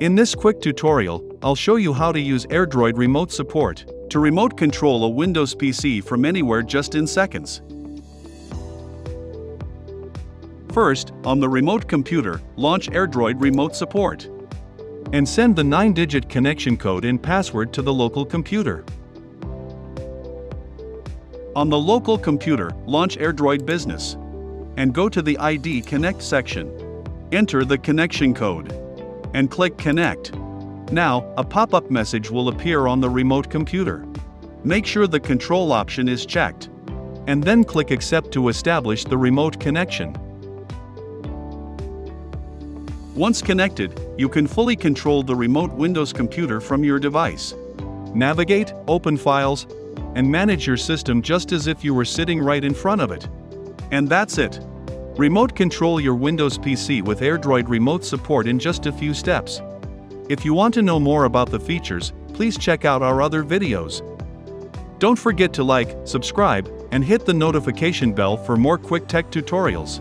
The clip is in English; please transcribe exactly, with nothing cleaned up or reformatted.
In this quick tutorial, I'll show you how to use AirDroid Remote Support to remote control a Windows P C from anywhere just in seconds. First, on the remote computer, launch AirDroid Remote Support and send the nine digit connection code and password to the local computer. On the local computer, launch AirDroid Business and go to the I D Connect section. Enter the connection code and click Connect. Now, a pop-up message will appear on the remote computer. Make sure the control option is checked and then click Accept to establish the remote connection. Once connected, you can fully control the remote Windows computer from your device. Navigate, open files, and manage your system just as if you were sitting right in front of it. And that's it. Remote control your Windows P C with AirDroid Remote Support in just a few steps. If you want to know more about the features, please check out our other videos. Don't forget to like, subscribe, and hit the notification bell for more quick tech tutorials.